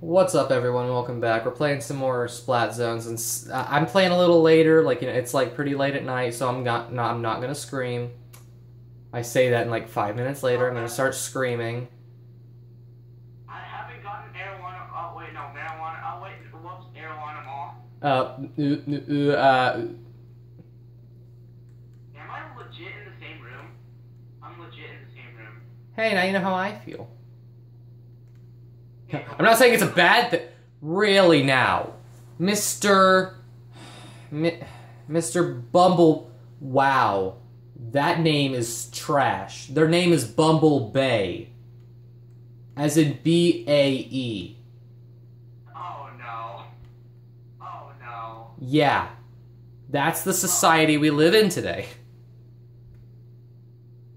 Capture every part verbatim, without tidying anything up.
What's up, everyone? Welcome back. We're playing some more Splat Zones, and uh, I'm playing a little later. Like, you know, it's like pretty late at night, so I'm not, not I'm not gonna scream. I say that, in like five minutes later, I'm gonna start screaming. I haven't gotten Arowana. Oh wait, no, marijuana. Oh wait, whoops, Arowana Mall. Uh, uh, uh. Am I legit in the same room? I'm legit in the same room. Hey, now you know how I feel. I'm not saying it's a bad thing. Really now. Mister... Mi Mister Bumble... Wow. That name is trash. Their name is Bumble Bay. As in B A E. Oh no. Oh no. Yeah. That's the society we live in today.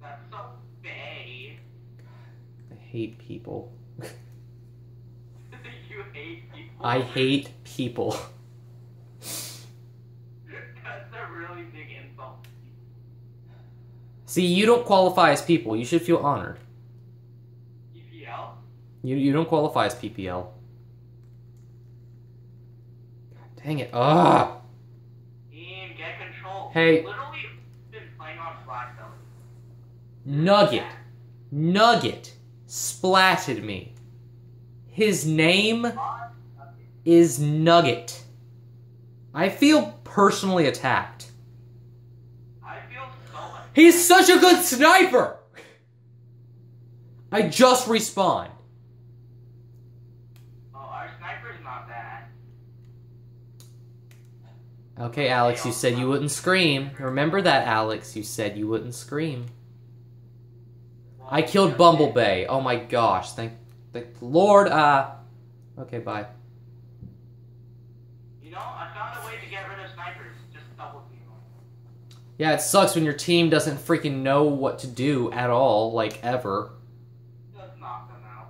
That's so bay. I hate people. I hate people. That's a really big insult. See, you don't qualify as people. You should feel honored. P P L? You, you don't qualify as P P L. God dang it. Ugh! Ian, get control. Hey. Literally been playing on Flash Belly. Nugget. Nugget splatted me. His name... is Nugget. I feel personally attacked. I feel so He's such a good sniper! I just respawned. Oh, our sniper's not bad. Okay, Alex, you said you wouldn't scream. Remember that, Alex. You said you wouldn't scream. I killed Bumble Bay. Oh my gosh. Thank, thank the Lord. Uh, okay, bye. No, I found a way to get rid of snipers. Just double team them. Yeah, it sucks when your team doesn't freaking know what to do at all, like ever. Just knock them out.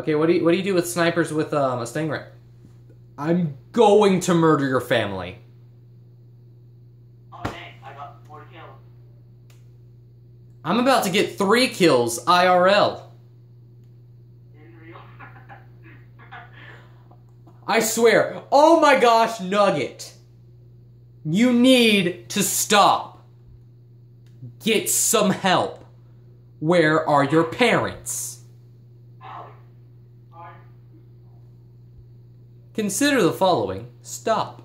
Okay, what do you what do you do with snipers with um, a stingray? I'm going to murder your family. Oh dang! I got four kills. I'm about to get three kills I R L. I swear, oh my gosh, Nugget, you need to stop. Get some help. Where are your parents? Consider the following. Stop.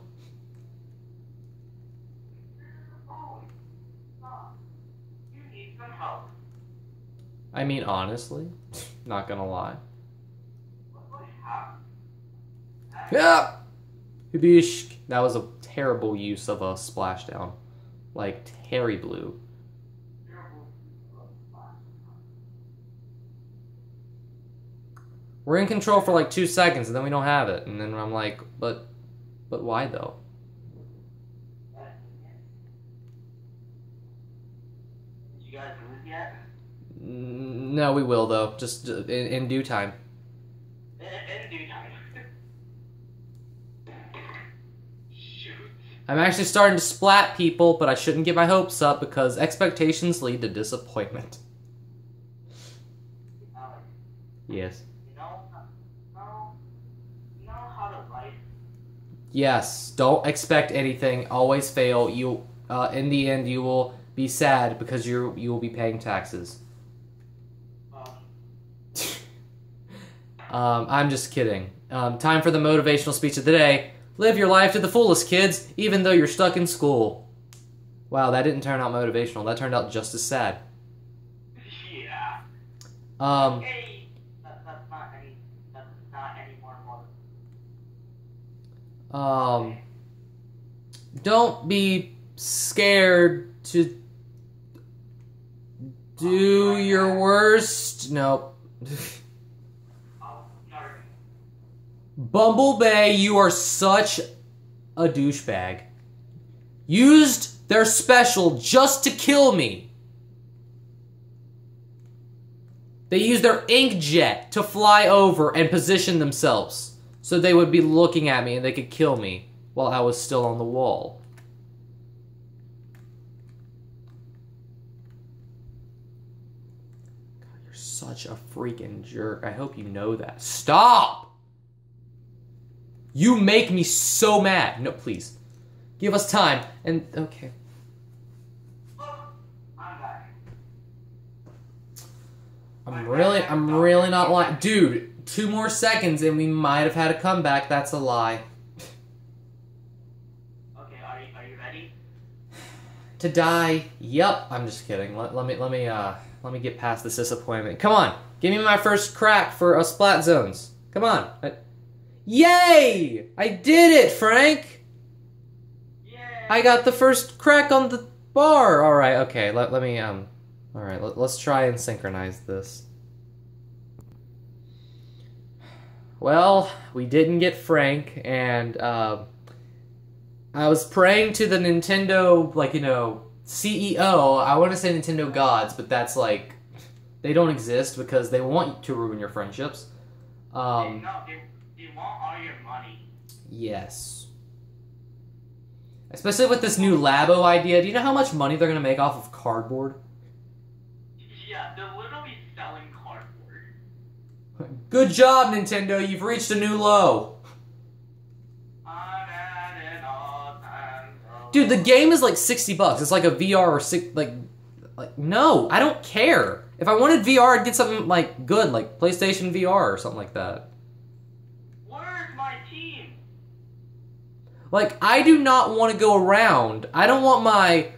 You need some help. I mean, honestly, not gonna lie. Yeah, Hibishk. That was a terrible use of a splashdown, like Terry Blue. We're in control for like two seconds, and then we don't have it, and then I'm like, but, but why though? Did you guys move yet? No, we will though, just in, in due time. In due time. I'm actually starting to splat people, but I shouldn't get my hopes up because expectations lead to disappointment. Alex, yes. You know, know, you know how to write? Yes. Don't expect anything. Always fail. You, uh, in the end, you will be sad because you you will be paying taxes. Um. um, I'm just kidding. Um, time for the motivational speech of the day. Live your life to the fullest, kids, even though you're stuck in school. Wow, that didn't turn out motivational. That turned out just as sad. Yeah. Um. Hey, that, that's not any. That's not any more motivational. Um. Okay. Don't be scared to do oh, your God. worst. Nope. Bumble Bay, you are such a douchebag. Used their special just to kill me. They used their inkjet to fly over and position themselves so they would be looking at me and they could kill me while I was still on the wall. God, You're such a freaking jerk. I hope you know that. Stop! You make me so mad. No, please. Give us time. And, okay. I'm really, I'm really not lying. Dude, two more seconds and we might have had a comeback. That's a lie. Okay, are you, are you ready? To die. Yep. I'm just kidding. Let, let me, let me, uh, let me get past this disappointment. Come on. Give me my first crack for uh, Splat Zones. Come on. I, yay! I did it, Frank! Yay! I got the first crack on the bar! Alright, okay, let, let me, um... Alright, let, let's try and synchronize this. Well, we didn't get Frank, and, uh... I was praying to the Nintendo, like, you know, C E O. I want to say Nintendo gods, but that's, like... They don't exist because they want to ruin your friendships. Um... Want all your money. Yes. Especially with this new Labo idea. Do you know how much money they're going to make off of cardboard? Yeah, they're literally selling cardboard. Good job, Nintendo. You've reached a new low. Dude, the game is like sixty bucks. It's like a V R or six, like, like no, I don't care. If I wanted V R, I'd get something like good, like PlayStation V R or something like that. Like, I do not want to go around. I don't want my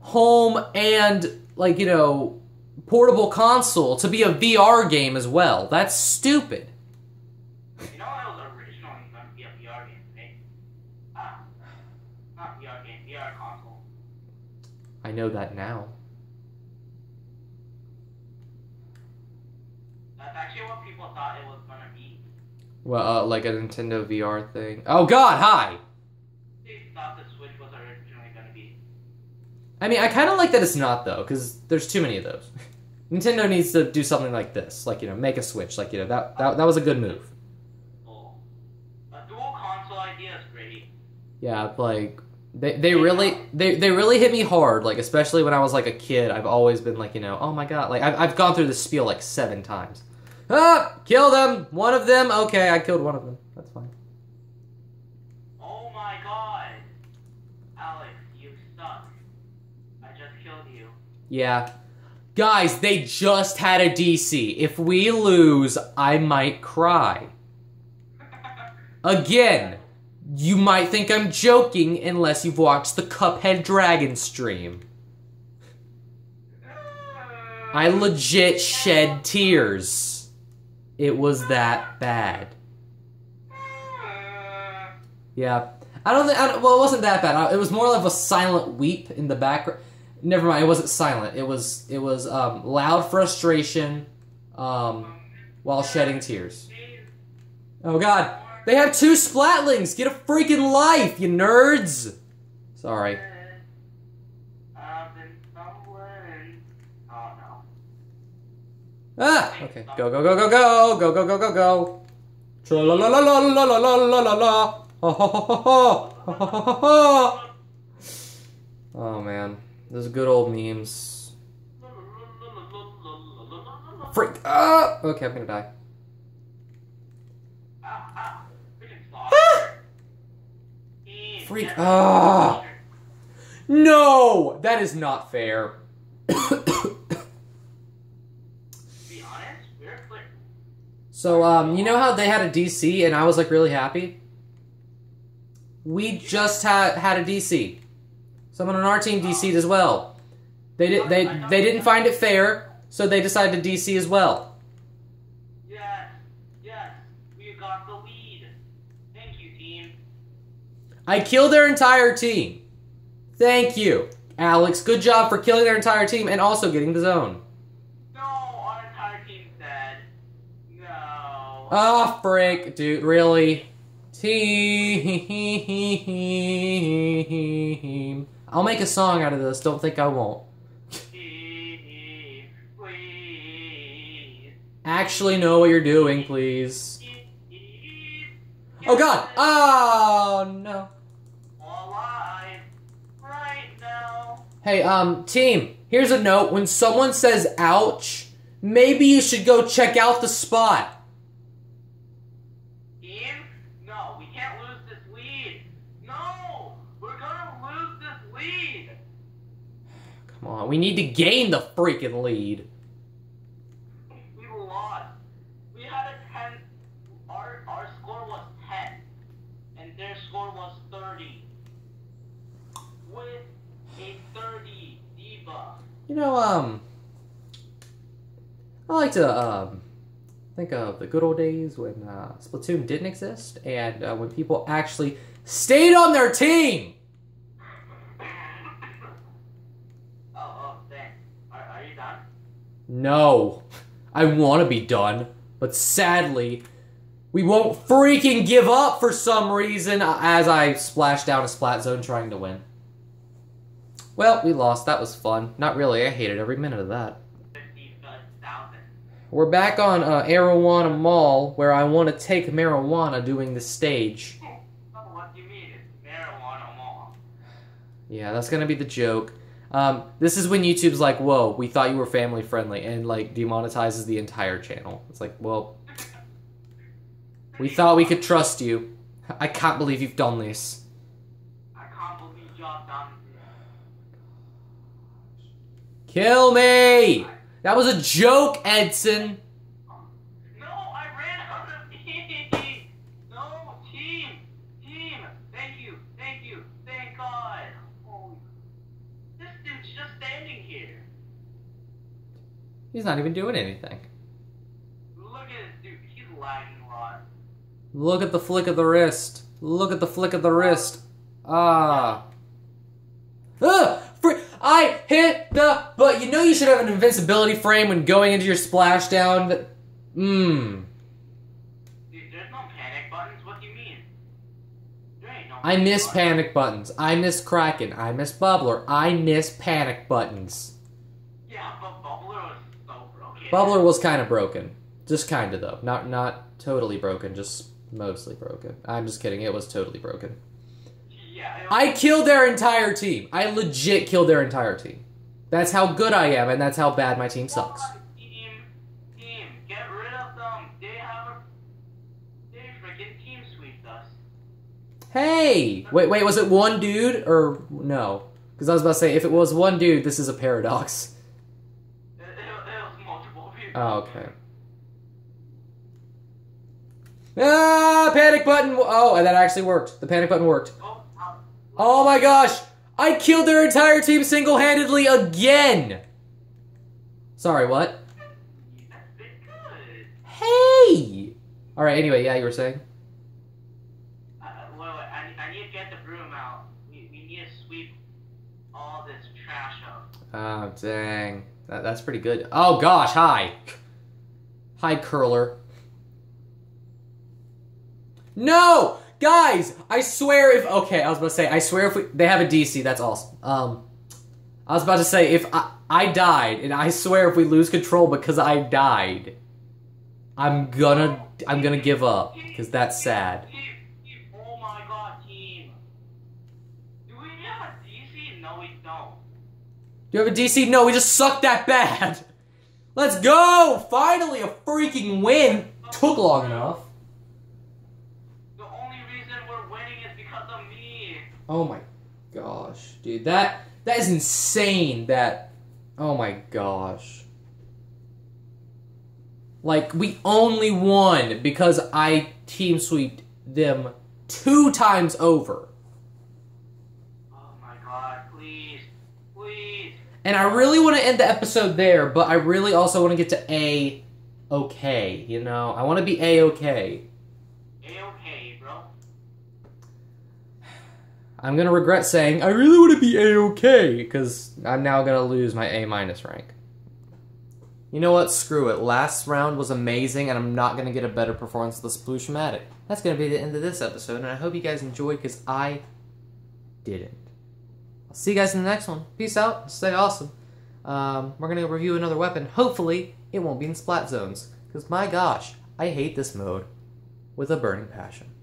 home and, like, you know, portable console to be a V R game as well. That's stupid. You know what was originally going to be a V R game, right? Ah, not V R game, V R console. I know that now. That's actually what people thought it was going to be. Well, uh, like a Nintendo V R thing. Oh god, hi! I mean, I kind of like that it's not, though, because there's too many of those. Nintendo needs to do something like this. Like, you know, make a Switch. Like, you know, that that, that was a good move. Cool. A dual console idea is great. Yeah, like, they, they really they, they really hit me hard. Like, especially when I was, like, a kid, I've always been, like, you know, oh my god. Like, I've, I've gone through this spiel, like, seven times. Ah! Kill them! One of them! Okay, I killed one of them. That's fine. Yeah. Guys, they just had a D C. If we lose, I might cry. Again, you might think I'm joking unless you've watched the Cuphead Dragon stream. I legit shed tears. It was that bad. Yeah. I don't think, I don't, well, it wasn't that bad. It was more like a silent weep in the background. Never mind. It wasn't silent. It was it was um, loud frustration, um, while shedding tears. Oh god! They have two Splatlings. Get a freaking life, you nerds! Sorry. Ah! Okay. Go go go go go go go go go go. Tra la la la la la la la la la. Ha ha ha ha ha ha ha. Oh man. Those good old memes. Freak! Ah! Okay, I'm gonna die. Ah! Freak! Ah! No! That is not fair. So, um, you know how they had a D C and I was like really happy? We just had had a D C. Someone on our team D C'd as well. They did. They they didn't find it fair, so they decided to D C as well. Yes, yes, we got the lead. Thank you, team. I killed their entire team. Thank you, Alex. Good job for killing their entire team and also getting the zone. No, our entire team said no. Oh, frick, dude, really? Team. I'll make a song out of this, don't think I won't. Please, please. Actually know what you're doing, please. Please. Oh god! Oh no. Alive. Right now. Hey, um, team, here's a note. When someone says ouch, Maybe you should go check out the spot. Ian? No, we can't lose this lead. No! We're gonna lose this lead! Come on, we need to gain the freaking lead. We lost. We had a ten... Our, our score was ten. And their score was thirty. With a thirty diva. You know, um... I like to um, think of the good old days when uh, Splatoon didn't exist and uh, when people actually stayed on their team! Oh, oh, thanks. Are, are you done? No. I want to be done, but sadly, we won't freaking give up for some reason as I splash down a splat zone trying to win. Well, we lost. That was fun. Not really. I hated every minute of that. We're back on uh, Arowana Mall, where I want to take marijuana doing the stage. What do you mean? It's Marijuana Mall. Yeah, that's gonna be the joke. Um, this is when YouTube's like, whoa, we thought you were family friendly, and like demonetizes the entire channel. It's like, well, we thought we could trust you. I can't believe you've done this. I can't believe you've done this. Kill me! That was a joke, Edson! No, I ran out of team! No, team! Team! Thank you, thank you, thank God! Oh, this dude's just standing here. He's not even doing anything. Look at this dude, he's lying a lot. Look at the flick of the wrist. Look at the flick of the wrist. Ah. Ugh! I hit the... But you know you should have an invincibility frame when going into your splashdown. Mmm. Dude, there's no panic buttons? What do you mean? There ain't no I miss button. panic buttons. I miss Kraken. I miss Bubbler. I miss panic buttons. Yeah, but Bubbler was so broken. Bubbler was kind of broken. Just kind of, though. Not, not totally broken, just mostly broken. I'm just kidding. It was totally broken. I killed their entire team. I legit killed their entire team. That's how good I am, and that's how bad my team sucks. Team, team, get rid of them. They have a... They freaking team sweeped us. Hey! Wait, wait, was it one dude? Or no? Because I was about to say, if it was one dude, this is a paradox. It, it, it was multiple people. Oh, okay. Ah! Panic button! Oh, and that actually worked. The panic button worked. Oh. Oh my gosh! I killed their entire team single-handedly again! Sorry, what? Hey! Alright, anyway, yeah, you were saying? Uh, wait, wait, I, I need to get the broom out. We, we need to sweep all this trash up. Oh, dang. That, that's pretty good. Oh gosh, hi! Hi, Curler. No! Guys, I swear if... Okay, I was about to say, I swear if we... They have a D C, that's awesome. Um, I was about to say, if I, I died, and I swear if we lose control because I died, I'm gonna... I'm gonna give up, because that's sad. Oh my god, team. Do we have a D C? No, we don't. Do you have a D C? No, we just suck that bad. Let's go! Finally, a freaking win. Took long enough. Oh my gosh, dude. That that is insane that oh my gosh. Like we only won because I team sweeped them two times over. Oh my god, please. Please. And I really want to end the episode there, but I really also want to get to A okay, you know. I want to be A okay. I'm gonna regret saying I really want to be A-okay because I'm now gonna lose my A minus rank. You know what? Screw it. Last round was amazing, and I'm not gonna get a better performance with the Sploosh-o-matic. That's gonna be the end of this episode, and I hope you guys enjoyed because I didn't. I'll see you guys in the next one. Peace out. Stay awesome. Um, we're gonna review another weapon. Hopefully, it won't be in Splat Zones because my gosh, I hate this mode with a burning passion.